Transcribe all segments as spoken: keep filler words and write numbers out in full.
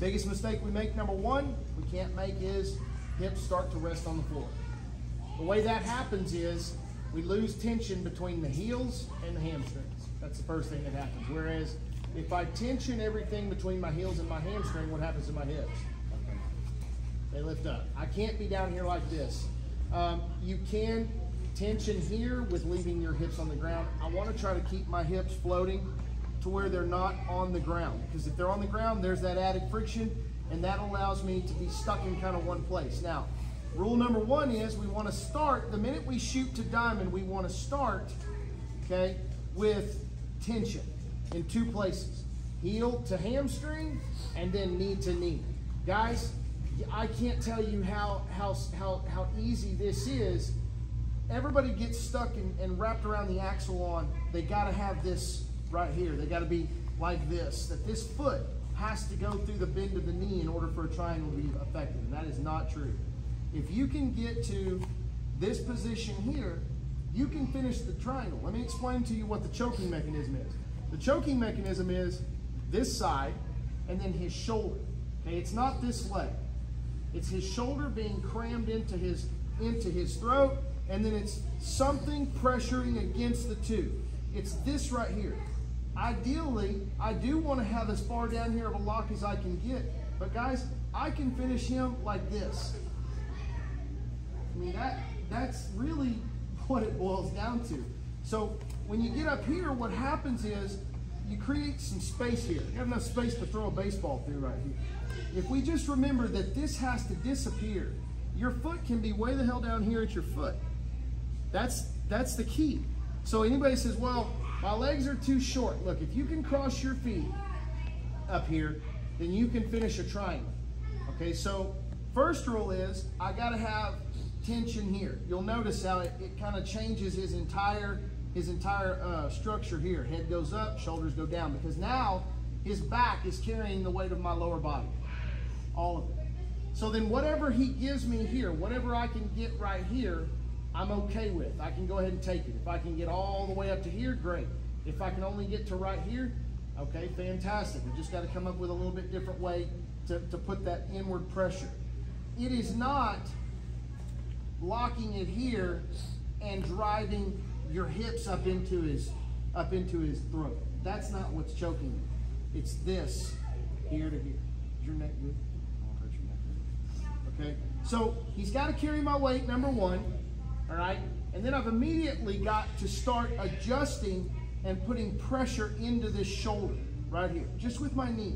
Biggest mistake we make, number one, we can't make is hips start to rest on the floor. The way that happens is we lose tension between the heels and the hamstrings. That's the first thing that happens. Whereas if I tension everything between my heels and my hamstring, what happens to my hips? They lift up. I can't be down here like this. Um, you can tension here with leaving your hips on the ground. I want to try to keep my hips floating to where they're not on the ground, because if they're on the ground, there's that added friction, and that allows me to be stuck in kind of one place. Now, rule number one is we want to start, the minute we shoot to diamond, we want to start, okay, with tension in two places, heel to hamstring and then knee to knee. Guys, I can't tell you how, how, how, how easy this is. Everybody gets stuck in, and wrapped around the axle on, they gotta have this right here. They gotta be like this, that this foot has to go through the bend of the knee in order for a triangle to be effective, and that is not true. If you can get to this position here, you can finish the triangle. Let me explain to you what the choking mechanism is. The choking mechanism is this side and then his shoulder, okay? It's not this leg. It's his shoulder being crammed into his, into his throat, and then it's something pressuring against the two. It's this right here. Ideally, I do want to have as far down here of a lock as I can get, but guys, I can finish him like this. I mean, that, that's really what it boils down to. So when you get up here, what happens is you create some space here. You have enough space to throw a baseball through right here. If we just remember that this has to disappear, your foot can be way the hell down here at your foot. That's, that's the key. So anybody says, well, my legs are too short. Look, if you can cross your feet up here, then you can finish a triangle. Okay, so first rule is I gotta have tension here. You'll notice how it, it kind of changes his entire, his entire uh, structure here. Head goes up, shoulders go down, because now his back is carrying the weight of my lower body, all of it. So then whatever he gives me here, whatever I can get right here, I'm okay with. I can go ahead and take it. If I can get all the way up to here, great. If I can only get to right here, okay, fantastic. We just got to come up with a little bit different way to, to put that inward pressure. It is not locking it here and driving your hips up into his, up into his throat. That's not what's choking you. It's this here to here. Is your neck good? I won't hurt your neck. Okay, so he's got to carry my weight, number one. All right, and then I've immediately got to start adjusting and putting pressure into this shoulder right here, just with my knee.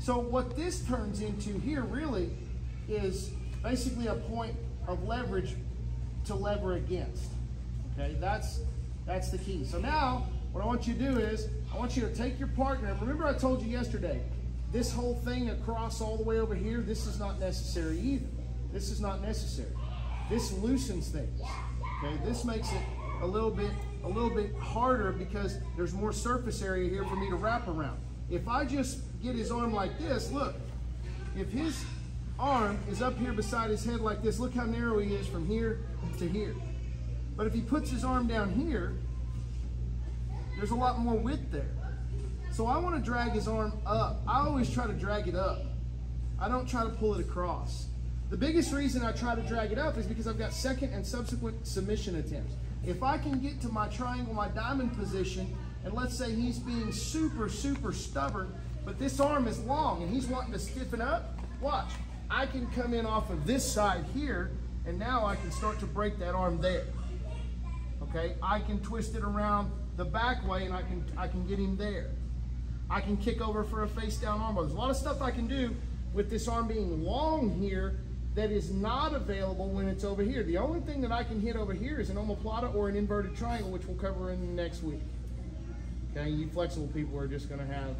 So what this turns into here really is basically a point of leverage to lever against, okay? That's, that's the key. So now what I want you to do is I want you to take your partner. Remember I told you yesterday, this whole thing across all the way over here, this is not necessary either. This is not necessary. This loosens things, okay? This makes it a little bit, a little bit harder because there's more surface area here for me to wrap around. If I just get his arm like this, look, if his arm is up here beside his head like this, look how narrow he is from here to here. But if he puts his arm down here, there's a lot more width there. So I want to drag his arm up. I always try to drag it up. I don't try to pull it across. The biggest reason I try to drag it up is because I've got second and subsequent submission attempts. If I can get to my triangle, my diamond position, and let's say he's being super, super stubborn, but this arm is long and he's wanting to stiffen up, watch. I can come in off of this side here, and now I can start to break that arm there, okay? I can twist it around the back way and I can, I can get him there. I can kick over for a face down armbar. There's a lot of stuff I can do with this arm being long here that is not available when it's over here. The only thing that I can hit over here is an omoplata or an inverted triangle, which we'll cover in the next week. Okay, you flexible people are just gonna have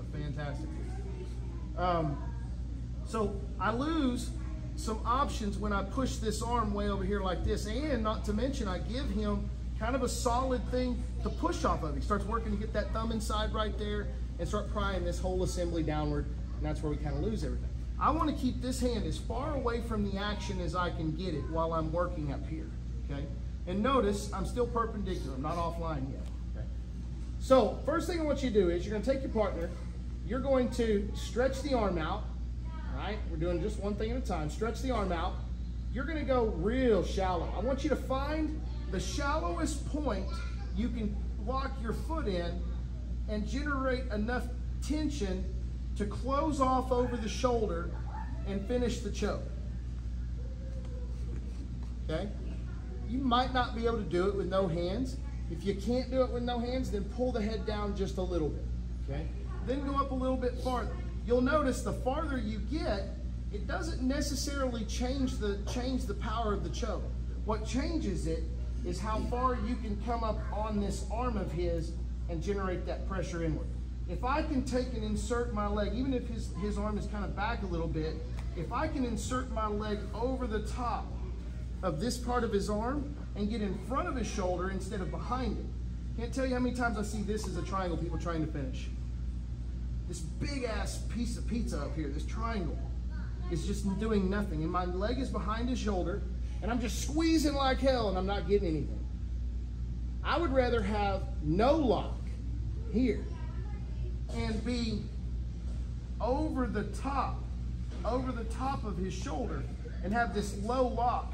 a fantastic week. Um, so I lose some options when I push this arm way over here like this, and not to mention I give him kind of a solid thing to push off of. He starts working to get that thumb inside right there and start prying this whole assembly downward, and that's where we kind of lose everything. I want to keep this hand as far away from the action as I can get it while I'm working up here, okay? And notice I'm still perpendicular, I'm not offline yet, okay? So first thing I want you to do is you're going to take your partner, you're going to stretch the arm out, all right? We're doing just one thing at a time. Stretch the arm out. You're gonna go real shallow. I want you to find the shallowest point you can lock your foot in and generate enough tension to close off over the shoulder and finish the choke, okay? You might not be able to do it with no hands. If you can't do it with no hands, then pull the head down just a little bit, okay? Then go up a little bit farther. You'll notice the farther you get, it doesn't necessarily change the, change the power of the choke. What changes it is how far you can come up on this arm of his and generate that pressure inward. If I can take and insert my leg, even if his, his arm is kind of back a little bit, if I can insert my leg over the top of this part of his arm and get in front of his shoulder instead of behind it. Can't tell you how many times I see this as a triangle people trying to finish. This big ass piece of pizza up here, this triangle, is just doing nothing. And my leg is behind his shoulder and I'm just squeezing like hell and I'm not getting anything. I would rather have no lock here and be over the top, over the top of his shoulder and have this low lock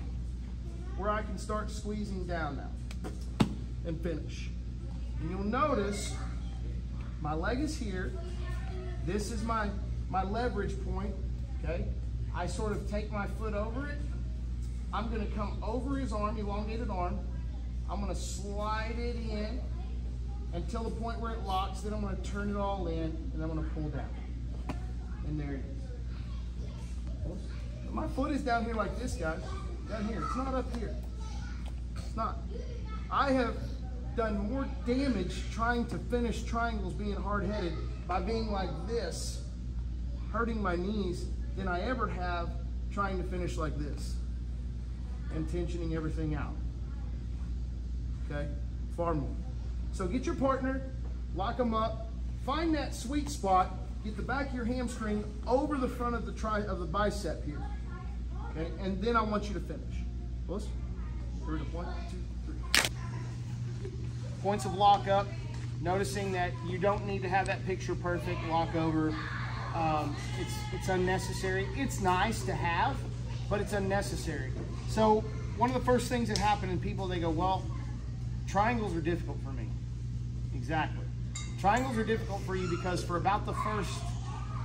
where I can start squeezing down now and finish. And you'll notice my leg is here. This is my, my leverage point, okay? I sort of take my foot over it. I'm gonna come over his arm, elongated arm. I'm gonna slide it in until the point where it locks, then I'm gonna turn it all in and I'm gonna pull down. And there it is. My foot is down here like this, guys. Down here, it's not up here. It's not. I have done more damage trying to finish triangles being hard-headed by being like this, hurting my knees, than I ever have trying to finish like this and tensioning everything out, okay? Far more. So get your partner, lock them up, find that sweet spot, get the back of your hamstring over the front of the, tri of the bicep here. Okay, and then I want you to finish. Close. Three to one, two, three. Points of lock up, noticing that you don't need to have that picture perfect lock over. Um, it's, it's unnecessary. It's nice to have, but it's unnecessary. So one of the first things that happen in people, they go, well, triangles are difficult for me. Exactly. Triangles are difficult for you because for about the first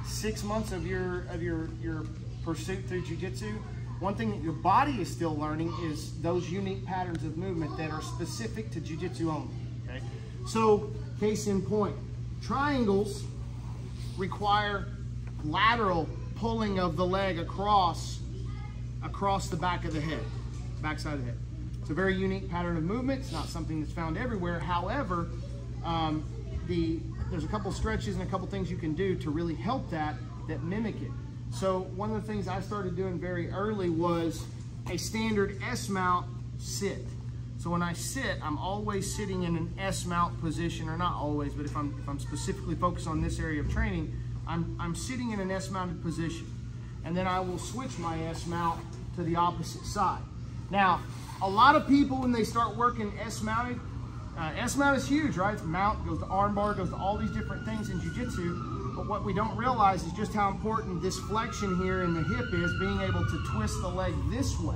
six months of your, of your, your pursuit through jiu-jitsu, one thing that your body is still learning is those unique patterns of movement that are specific to jiu-jitsu only, okay? So, case in point, triangles require lateral pulling of the leg across, across the back of the head, backside of the head. It's a very unique pattern of movement. It's not something that's found everywhere. However, um, the, there's a couple stretches and a couple things you can do to really help that, that mimic it. So one of the things I started doing very early was a standard S-mount sit. So when I sit, I'm always sitting in an S-mount position, or not always, but if I'm, if I'm specifically focused on this area of training, I'm, I'm sitting in an S-mounted position. And then I will switch my S-mount to the opposite side. Now, a lot of people, when they start working S-mounted, uh, S-mount is huge, right? It's mount, goes to arm bar, goes to all these different things in jiu-jitsu. But what we don't realize is just how important this flexion here in the hip is, being able to twist the leg this way,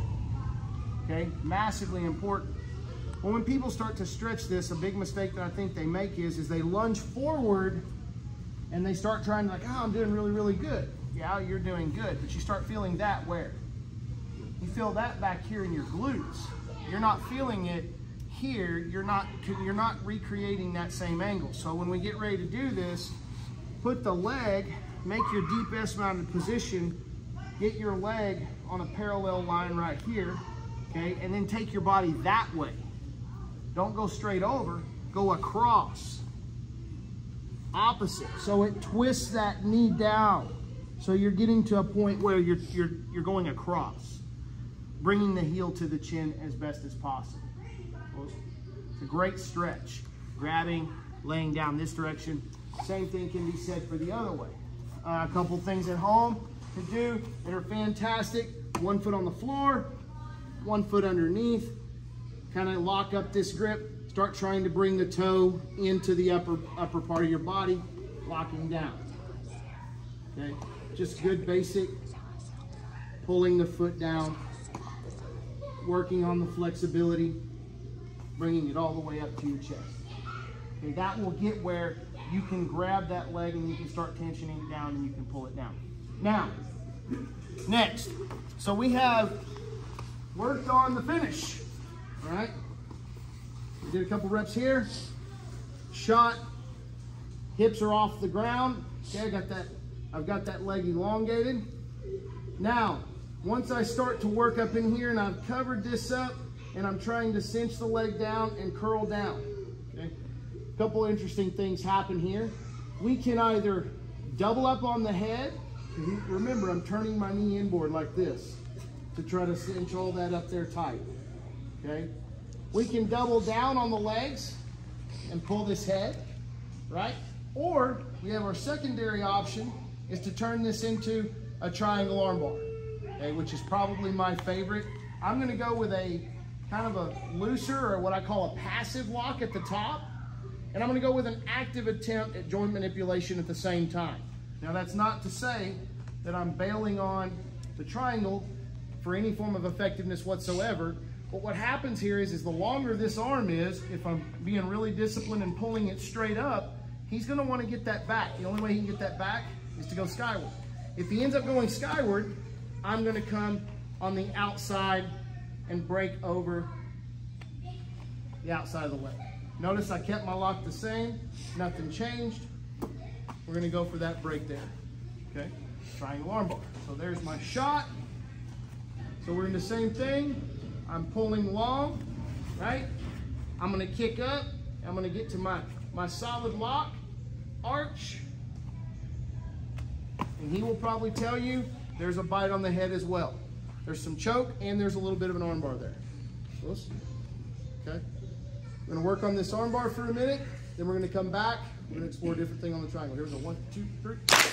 okay? Massively important. Well, when people start to stretch this, a big mistake that I think they make is, is they lunge forward and they start trying to like, oh, I'm doing really, really good. Yeah, you're doing good, but you start feeling that where? You feel that back here in your glutes. You're not feeling it here. You're not, you're not recreating that same angle. So when we get ready to do this, put the leg, make your deep S-mounted position, get your leg on a parallel line right here, okay? And then take your body that way. Don't go straight over, go across. Opposite, so it twists that knee down. So you're getting to a point where you're, you're, you're going across, bringing the heel to the chin as best as possible. It's a great stretch, grabbing, laying down this direction. Same thing can be said for the other way. Uh, a couple things at home to do that are fantastic. One foot on the floor, one foot underneath. Kind of lock up this grip. Start trying to bring the toe into the upper, upper part of your body, locking down. Okay, just good basic pulling the foot down, working on the flexibility, bringing it all the way up to your chest. Okay, that will get where you can grab that leg and you can start tensioning it down and you can pull it down. Now, next, so we have worked on the finish, all right? We did a couple reps here, shot, hips are off the ground. Okay, I got that, I've got that leg elongated. Now, once I start to work up in here and I've covered this up and I'm trying to cinch the leg down and curl down, okay? A couple interesting things happen here. We can either double up on the head. Remember, I'm turning my knee inboard like this to try to cinch all that up there tight, okay? We can double down on the legs and pull this head, right? Or we have our secondary option is to turn this into a triangle armbar, okay, which is probably my favorite. I'm gonna go with a kind of a looser or what I call a passive lock at the top, and I'm gonna go with an active attempt at joint manipulation at the same time. Now, that's not to say that I'm bailing on the triangle for any form of effectiveness whatsoever, but what happens here is, is the longer this arm is, if I'm being really disciplined and pulling it straight up, he's gonna wanna get that back. The only way he can get that back is to go skyward. If he ends up going skyward, I'm gonna come on the outside and break over the outside of the leg. Notice I kept my lock the same, nothing changed. We're gonna go for that break there, okay? Triangle armbar. So there's my shot. So we're in the same thing. I'm pulling long, right? I'm gonna kick up. I'm gonna get to my, my solid lock, arch. And he will probably tell you there's a bite on the head as well. There's some choke and there's a little bit of an armbar there. So let's, okay? We're gonna work on this armbar for a minute. Then we're gonna come back. We're gonna explore a different thing on the triangle. Here's a one, two, three.